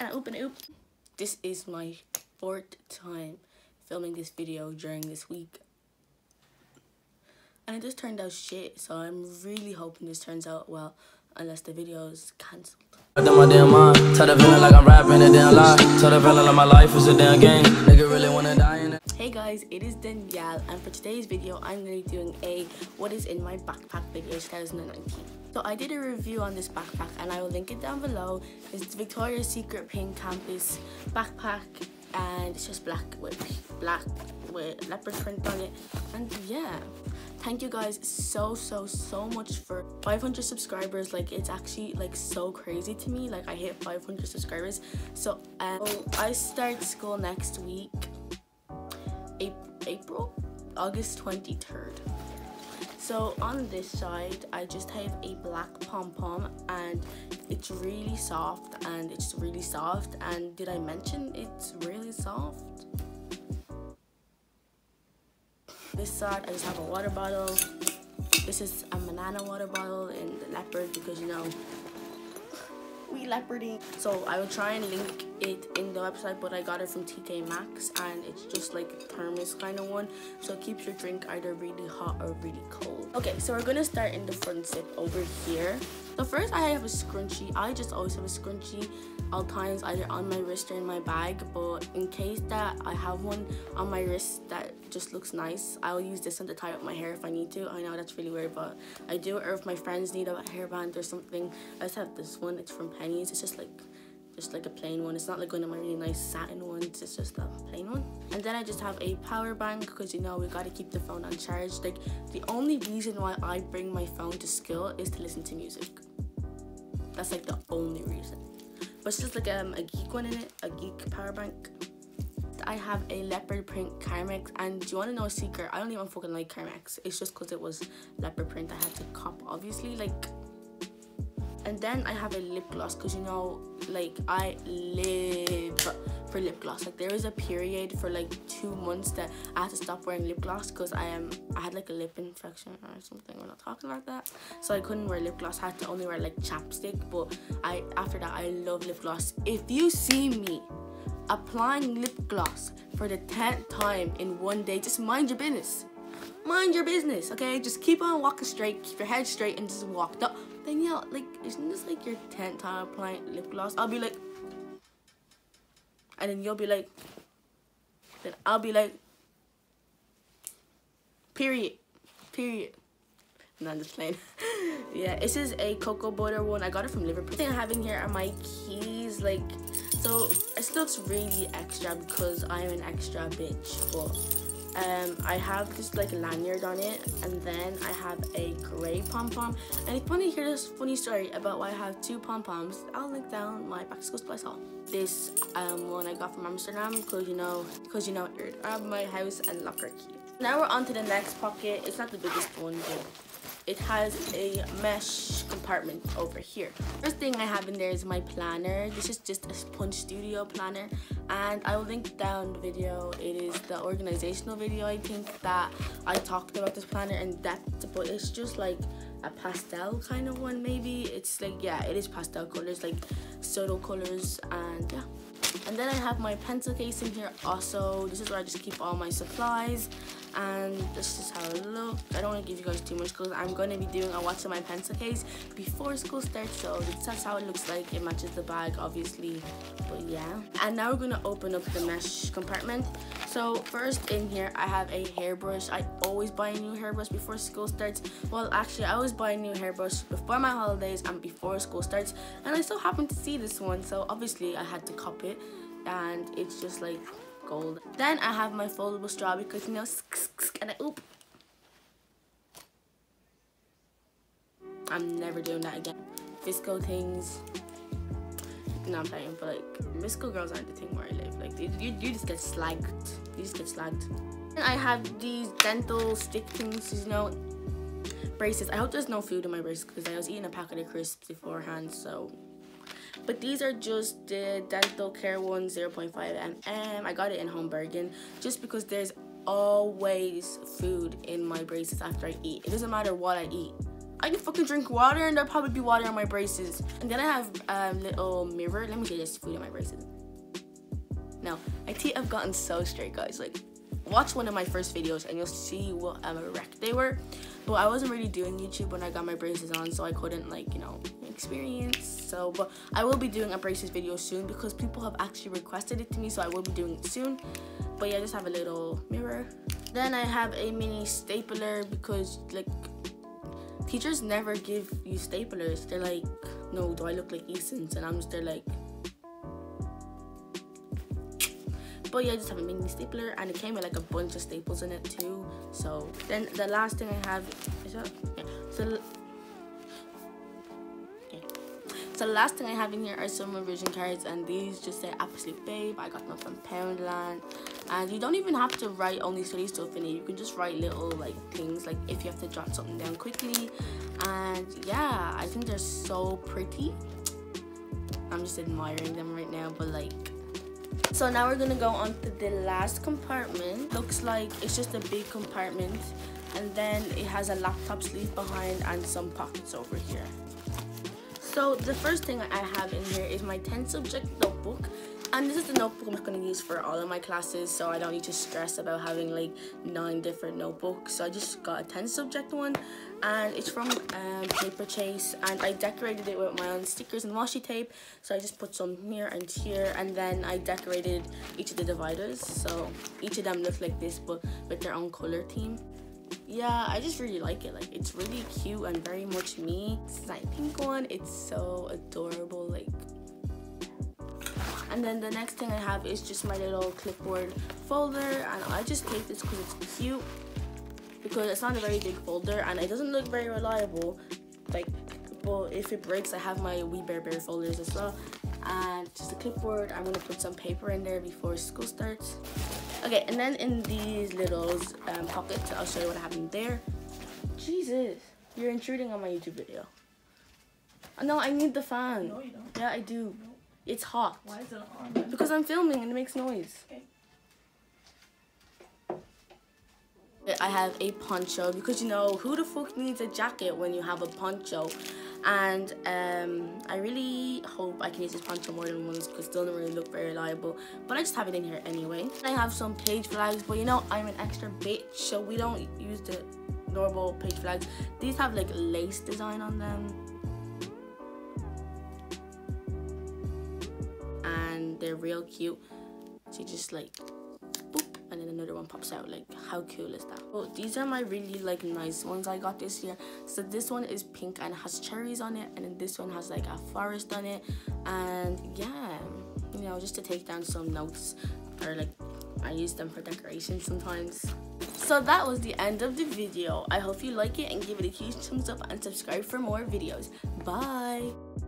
and I open it up. This is my 4th time filming this video during this week, and it just turned out shit, so I'm really hoping this turns out well, unless the video is cancelled. Hey guys, it is Danielle, and for today's video I'm going to be doing a what is in my backpack video 2019. So I did a review on this backpack and I will link it down below. It's Victoria's Secret Pink campus backpack, and it's just black with leopard print on it. And yeah, thank you guys so much for 500 subscribers. Like, it's actually like so crazy to me, like I hit 500 subscribers. So I start school next week, August 23rd. So on this side I just have a black pom-pom, and it's really soft, and did I mention it's really soft? This side I just have a water bottle. This is a banana water bottle in the leopard, because you know we leoparding. So I will try and link it in the website, but I got it from TK Maxx, and it's just like a thermos kind of one, so it keeps your drink either really hot or really cold. Okay, so we're gonna start in the front zip over here. So first I have a scrunchie. I just always have a scrunchie all times, either on my wrist or in my bag, but in case that I have one on my wrist that just looks nice, I'll use this one to tie up my hair if I need to. I know that's really weird, but I do it. Or if my friends need a hairband or something, I just have this one. It's from Pennies. It's just like a plain one. It's not like one of my really nice satin ones, it's just a plain one. And then I just have a power bank, because you know we gotta keep the phone on charge. Like, the only reason why I bring my phone to school is to listen to music. That's like the only reason. But it's just like a geek one in it, a geek power bank. I have a leopard print Carmex, and do you want to know a secret? I don't even fucking like Carmex. It's just because it was leopard print I had to cop, obviously, like. And then I have a lip gloss, because you know, like, I live for lip gloss. Like, there was a period for like 2 months that I had to stop wearing lip gloss, because I had like a lip infection or something. We're not talking about that. So I couldn't wear lip gloss. I had to only wear like chapstick. But after that, I love lip gloss. If you see me applying lip gloss for the 10th time in one day, just mind your business. Mind your business, okay? Just keep on walking straight, keep your head straight, and just walk. Danielle, like, isn't this like your 10th time applying lip gloss? I'll be like, and then you'll be like, then I'll be like, period. No, I'm just playing. Yeah, this is a cocoa butter one. I got it from Liverpool. The thing I have in here are my keys, like, so this looks really extra because I'm an extra bitch, but I have just like a lanyard on it, and then I have a grey pom-pom. And if you want to hear this funny story about why I have 2 pom-poms, I'll link down my back to school supplies haul. This one I got from Amsterdam, because you know I have my house and locker key. Now we're on to the next pocket. It's not the biggest one, but it has a mesh compartment over here. First thing I have in there is my planner. This is just a Punch Studio planner, and I will link down the video. It is the organizational video, I think, that I talked about this planner in depth, but it's just like a pastel kind of one, maybe. It's like, yeah, it is pastel colors, like subtle colors, and yeah. And then I have my pencil case in here also. This is where I just keep all my supplies, and this is how it looks. I don't want to give you guys too much because I'm going to be doing a watch on my pencil case before school starts, so that's how it looks like. It matches the bag, obviously, but yeah. And now we're going to open up the mesh compartment. So first in here I have a hairbrush. I always buy a new hairbrush before school starts. Well, actually, I always buy a new hairbrush before my holidays and before school starts, and I still happen to see this one, so obviously I had to cop it, and it's just like gold. Then I have my foldable straw, because you know, and I oop. I'm never doing that again. Visco things. No, I'm playing, but like, Visco girls aren't the thing where I live. Like, you just get slagged. And I have these dental stick things, you know, braces. I hope there's no food in my braces, because I was eating a packet of crisps beforehand, so. But these are just the dental care ones, 0.5 mm. I got it in Home Bargains, just because there's always food in my braces after I eat. It doesn't matter what I eat, I can fucking drink water and there'll probably be water on my braces. And then I have a little mirror. Let me get this food in my braces. Now, I've gotten so straight, guys. Like, watch one of my first videos and you'll see what a wreck they were. But I wasn't really doing YouTube when I got my braces on, so I couldn't, like, you know, experience. So, but I will be doing a braces video soon because people have actually requested it to me, so I will be doing it soon. But yeah, I just have a little mirror. Then I have a mini stapler because, like, teachers never give you staplers. They're like, no, do I look like Easons? And I'm just there like... But yeah, I just have a mini stapler, and it came with like a bunch of staples in it too. So then the last thing I have is that, yeah. So the last thing I have in here are some revision cards, and these just say absolute babe. I got them from Poundland, and you don't even have to write only study stuff in it. You can just write little like things, like if you have to jot something down quickly. And yeah, I think they're so pretty. I'm just admiring them right now, but like. So now we're gonna go on to the last compartment. Looks like it's just a big compartment, and then it has a laptop sleeve behind and some pockets over here. So the first thing I have in here is my 10 subject notebook, and this is the notebook I'm going to use for all of my classes, so I don't need to stress about having like 9 different notebooks. So I just got a 10 subject one, and it's from Paper Chase, and I decorated it with my own stickers and washi tape. So I just put some here and here, and then I decorated each of the dividers, so each of them looks like this but with their own color theme. Yeah, I just really like it. Like, it's really cute and very much me. This is my pink one. It's so adorable. Like, and then the next thing I have is just my little clipboard folder, and I just take this because it's cute, because it's not a very big folder and it doesn't look very reliable. Like, well, if it breaks, I have my wee bear bear folders as well. And just a clipboard. I'm gonna put some paper in there before school starts. Okay, and then in these little pockets, I'll show you what happened there. Jesus, you're intruding on my YouTube video. Oh, no, I need the fan. No, you don't. Yeah, I do. No. It's hot. Why is it on? Because I'm filming and it makes noise. Okay. I have a poncho because, you know, who the fuck needs a jacket when you have a poncho? And I really hope I can use this poncho more than once because it doesn't really look very reliable, but I just have it in here anyway. I have some page flags, but you know, I'm an extra bitch, so we don't use the normal page flags. These have like lace design on them, and they're real cute. So you just like boop, and then another one pops out. Like, how cool is that? Well, these are my really like nice ones I got this year. So this one is pink and has cherries on it, and then this one has like a forest on it. And yeah, you know, just to take down some notes, or like I use them for decoration sometimes. So that was the end of the video. I hope you like it, and give it a huge thumbs up and subscribe for more videos. Bye.